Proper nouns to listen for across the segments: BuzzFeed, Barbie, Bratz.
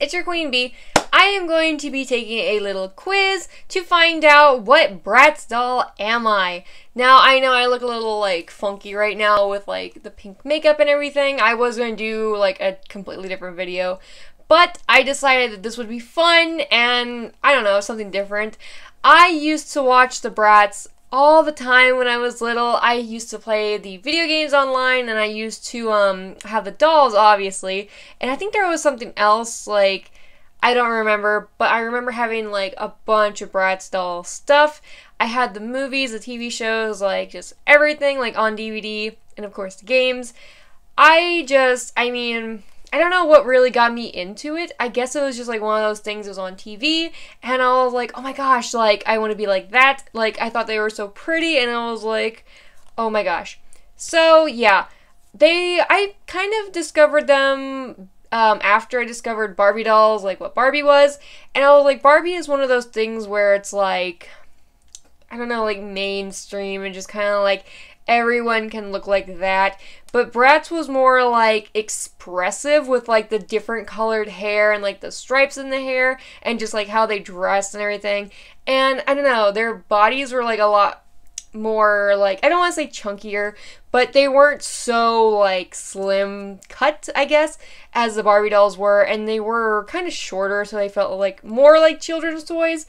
it's your Queen Bee. I am going to be taking a little quiz to find out what Bratz doll am I. Now, I know I look a little, like, funky right now with, like, the pink makeup and everything. I was going to do, like, a completely different video, but I decided that this would be fun and, I don't know, something different. I used to watch the Bratz all the time when I was little. I used to play the video games online, and I used to have the dolls, obviously. And I think there was something else, like, I don't remember, but I remember having, like, a bunch of Bratz doll stuff. I had the movies, the TV shows, like, just everything, like, on DVD, and of course the games. I don't know what really got me into it. I guess it was just, like, one of those things that was on TV, and I was like, oh my gosh, like, I want to be like that. Like, I thought they were so pretty, and I was like, oh my gosh. So, yeah, I kind of discovered them after I discovered Barbie dolls, like, what Barbie was, and I was like, Barbie is one of those things where it's, like, I don't know, like, mainstream, and just kind of, like, everyone can look like that, but Bratz was more, like, expressive with, like, the different colored hair and, like, the stripes in the hair and just, like, how they dressed and everything. And I don't know, their bodies were, like, a lot more, like, I don't want to say chunkier, but they weren't so, like, slim cut, I guess, as the Barbie dolls were, and they were kind of shorter, so they felt, like, more like children's toys.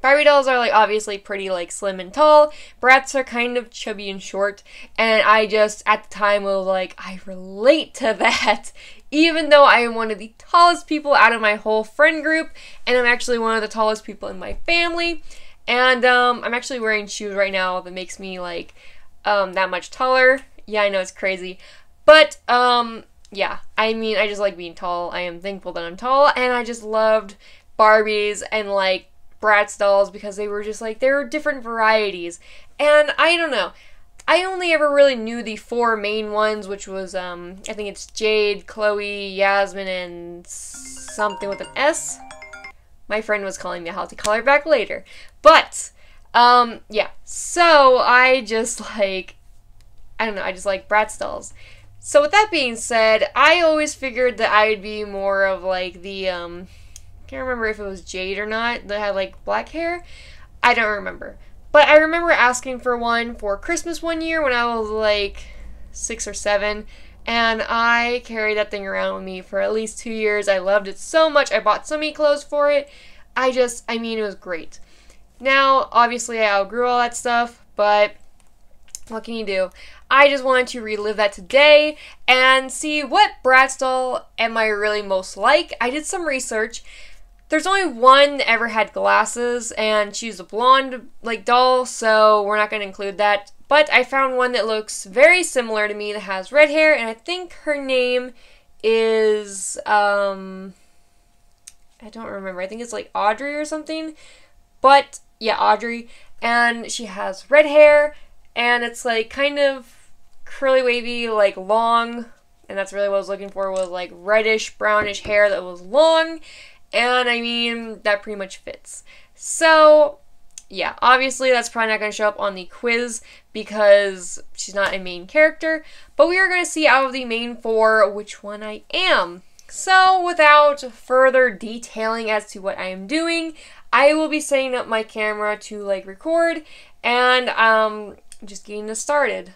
Barbie dolls are, like, obviously pretty, like, slim and tall. Bratz are kind of chubby and short, and I just, at the time, was like, I relate to that, even though I am one of the tallest people out of my whole friend group, and I'm actually one of the tallest people in my family, and, I'm actually wearing shoes right now that makes me, like, that much taller. Yeah, I know, it's crazy, but, yeah, I mean, I just like being tall. I am thankful that I'm tall, and I just loved Barbies and, like, Bratz dolls because they were just like, there were different varieties, and I don't know, I only ever really knew the four main ones, which was I think it's Jade, Chloe, Yasmin, and something with an S. My friend was calling me, I'll have to call her back later, but yeah, so I just, like, I don't know, I just like Bratz dolls. So with that being said, I always figured that I would be more of, like, the I can't remember if it was Jade or not that had, like, black hair. I don't remember, but I remember asking for one for Christmas one year when I was, like, 6 or 7, and I carried that thing around with me for at least 2 years. I loved it so much. I bought so many clothes for it. I mean, it was great. Now, obviously, I outgrew all that stuff, but what can you do? I just wanted to relive that today and see what Bratz doll am I really most like. I did some research. There's only one that ever had glasses, and she's a blonde, like, doll, so we're not going to include that. But I found one that looks very similar to me that has red hair, and I think her name is, I don't remember. I think it's, like, Audrey or something. But, yeah, Audrey. And she has red hair, and it's, like, kind of curly wavy, like, long. And that's really what I was looking for, was, like, reddish, brownish hair that was long. And, I mean, that pretty much fits. So, yeah, obviously that's probably not going to show up on the quiz because she's not a main character. But we are going to see out of the main four which one I am. So, without further detailing as to what I am doing, I will be setting up my camera to, like, record and just getting this started.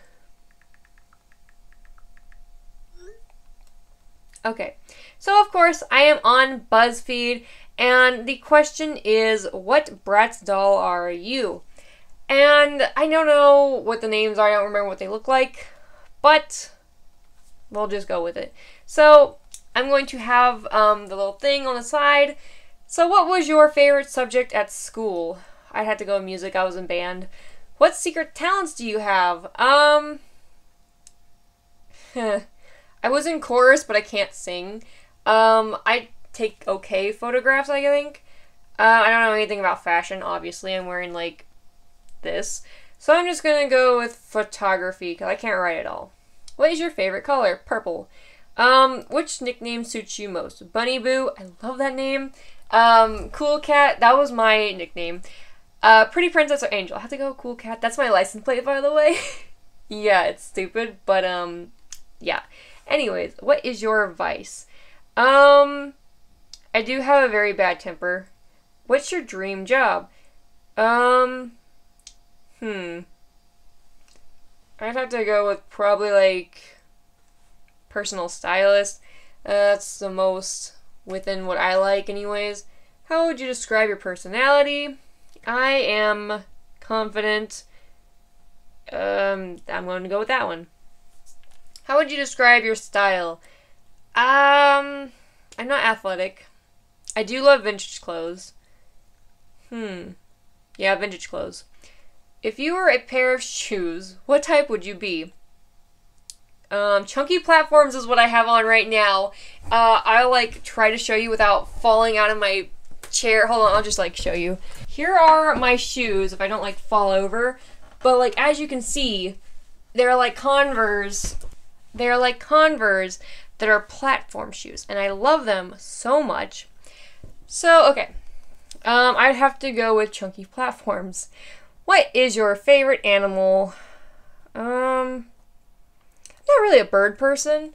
Okay, so of course I am on BuzzFeed, and the question is, what Bratz doll are you? And I don't know what the names are, I don't remember what they look like, but we'll just go with it. So I'm going to have the little thing on the side. So what was your favorite subject at school? I had to go in music, I was in band. What secret talents do you have? I was in chorus, but I can't sing. I take okay photographs, I think. I don't know anything about fashion, obviously. I'm wearing, like, this. So I'm just gonna go with photography, because I can't write at all. What is your favorite color? Purple. Which nickname suits you most? Bunny Boo, I love that name. Cool Cat, that was my nickname. Pretty Princess or Angel? I have to go with Cool Cat. That's my license plate, by the way. Yeah, it's stupid, but, yeah. Anyways, what is your vice? I do have a very bad temper. What's your dream job? I'd have to go with probably like personal stylist. That's the most within what I like anyways. How would you describe your personality? I am confident. I'm going to go with that one. How would you describe your style? I'm not athletic. I do love vintage clothes. Yeah, vintage clothes. If you were a pair of shoes, what type would you be? Chunky platforms is what I have on right now. I'll like try to show you without falling out of my chair. Hold on, I'll just like show you. Here are my shoes if I don't like fall over. But like as you can see, they're like Converse. They're like Converse that are platform shoes, and I love them so much. So okay, I'd have to go with chunky platforms. What is your favorite animal? I'm not really a bird person.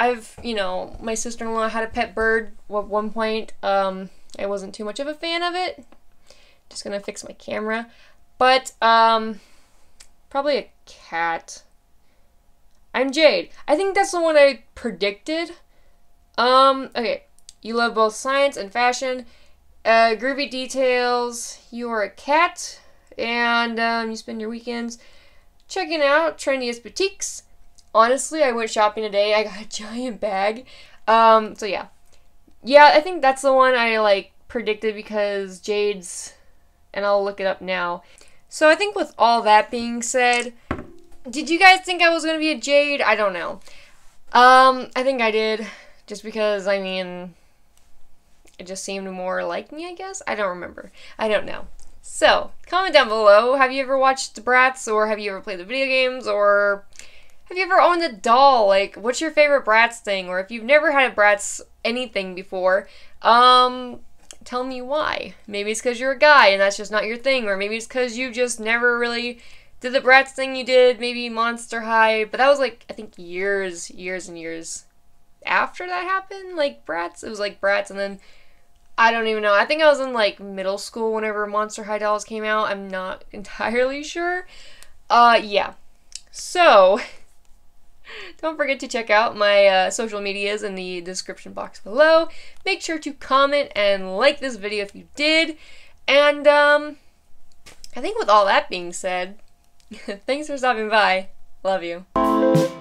My sister-in-law had a pet bird at one point. I wasn't too much of a fan of it. Just gonna fix my camera. But probably a cat. I'm Jade. I think that's the one I predicted. Okay. You love both science and fashion. Groovy details. You are a cat. And you spend your weekends checking out trendiest boutiques. Honestly, I went shopping today. I got a giant bag. So yeah. Yeah, I think that's the one I like predicted because Jade's, and I'll look it up now. So I think with all that being said, did you guys think I was going to be a Jade? I don't know. I think I did. Just because, I mean, it just seemed more like me, I guess? I don't remember. I don't know. So, comment down below. Have you ever watched Bratz? Or have you ever played the video games? Or have you ever owned a doll? Like, what's your favorite Bratz thing? Or if you've never had a Bratz anything before, tell me why. Maybe it's because you're a guy and that's just not your thing. Or maybe it's because you just never really did the Bratz thing you did, maybe Monster High, but that was like, I think years and years after that happened, like Bratz, it was like Bratz, and then, I don't even know, I think I was in like middle school whenever Monster High dolls came out, I'm not entirely sure, yeah, so, don't forget to check out my social medias in the description box below, make sure to comment and like this video if you did, and, I think with all that being said, thanks for stopping by. Love you.